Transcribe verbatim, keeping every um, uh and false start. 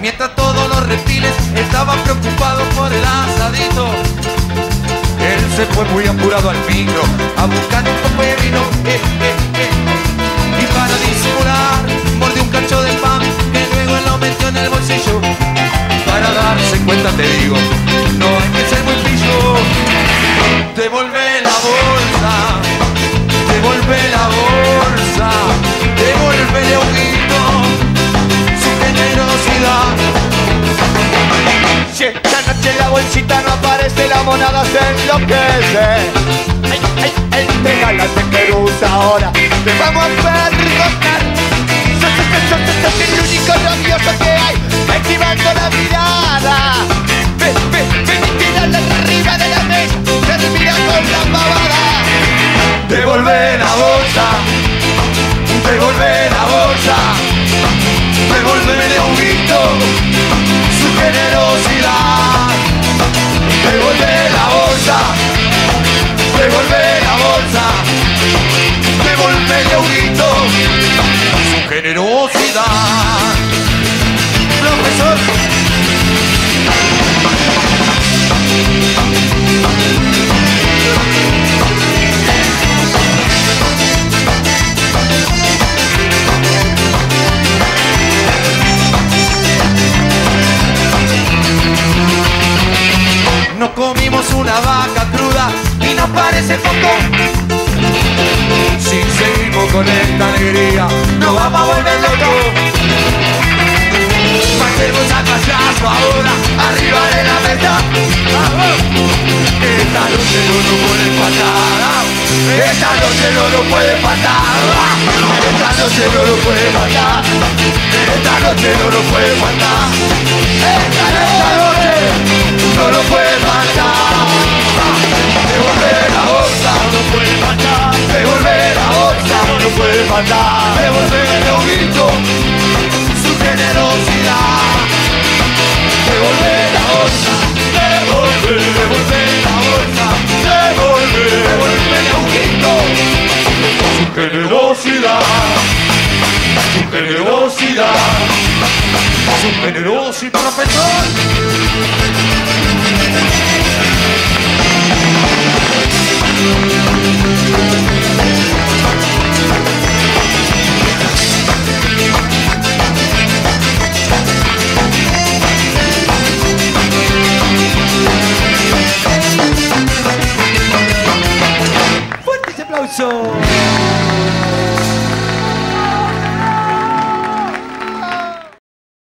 Mientras todos los reptiles estaban preocupados por el asadito, él se fue muy apurado al micro a buscar un poco de vino. Eh, eh, eh. Y para disimular, mordió un cacho de pan que luego lo metió en el bolsillo. Para darse cuenta, te digo, no hay que ser muy pillo. Devolvé la bolsa, devolvé la bolsa, devolvé a Huguito generosidad. Si esta noche en la bolsita no aparece, la monada se enloquece. Ay, ay, entrega la tequerusa ahora, te vamos a perdonar. Sos, sos, sos, sos, sos el único rabioso que hay, va esquivando la mirada. Ven, ven, ven y tirarla arriba de la mesa, termina con la pavada. Devolver la bolsa, devolver la bolsa, devolverle a Huguito su generosidad. Devolver la bolsa, devolver la bolsa, devolverle a Huguito su generosidad. Profesor. Nos comimos una vaca cruda y nos parece poco. Si seguimos con esta alegría, nos vamos a volver locos. Matemos al payaso ahora, arriba de la mesa. Esta noche no nos puede faltar, esta noche no nos puede faltar, esta noche no nos puede faltar, esta noche no nos puede faltar, esta noche no nos puede faltar. Devolver la bolsa, no puede faltar. Devolver la bolsa, no puede faltar. Devolverle a Huguito su generosidad. Devolver la bolsa, devolver, devolver la bolsa, devolver, devolverle a Huguito su generosidad, su generosidad, su generosidad, profesor. ¡Fuertes aplausos!